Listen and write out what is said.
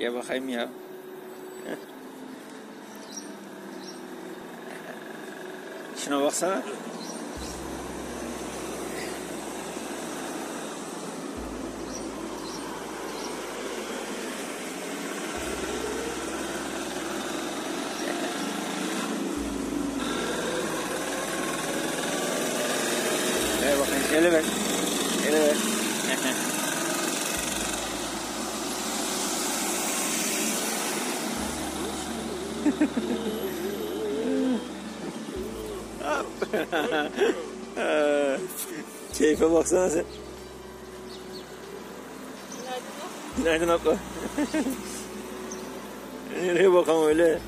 Gel bakayım ya. Şuna baksana. Ele ver. Ele ver. Keyfe baksana sen. Günaydın abla. Nereye bakalım öyle?